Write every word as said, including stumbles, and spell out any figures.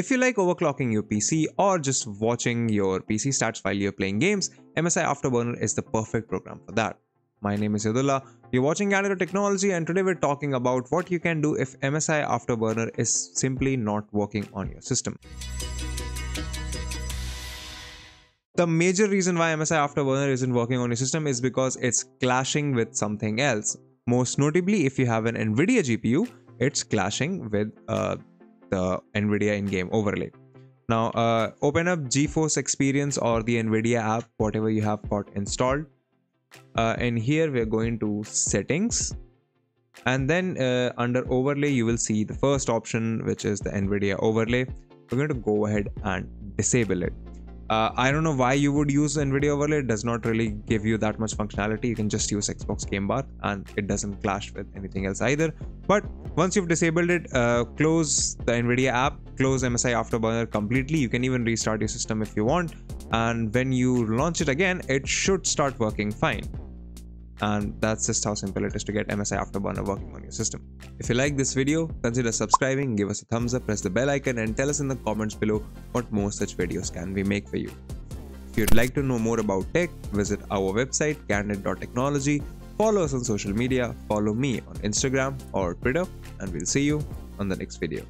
If you like overclocking your P C or just watching your P C stats while you're playing games, M S I Afterburner is the perfect program for that. My name is Yadullah, you're watching Yadullah Technology, and today we're talking about what you can do if M S I Afterburner is simply not working on your system. The major reason why M S I Afterburner isn't working on your system is because it's clashing with something else. Most notably, if you have an Nvidia G P U, it's clashing with uh, the Nvidia in-game overlay. Now, uh, open up GeForce Experience or the Nvidia app, whatever you have got installed. Uh, and here we're going to Settings. And then uh, under Overlay, you will see the first option, which is the Nvidia overlay. We're going to go ahead and disable it. Uh, I don't know why you would use Nvidia overlay. It does not really give you that much functionality. You can just use Xbox Game Bar and it doesn't clash with anything else either. But once you've disabled it, uh, close the Nvidia app, close M S I Afterburner completely. You can even restart your system if you want. And when you launch it again, it should start working fine. And that's just how simple it is to get M S I Afterburner working on your system. If you like this video, consider subscribing, give us a thumbs up, press the bell icon, and tell us in the comments below what more such videos can we make for you. If you'd like to know more about tech, visit our website candid dot technology, follow us on social media, follow me on Instagram or Twitter, and we'll see you on the next video.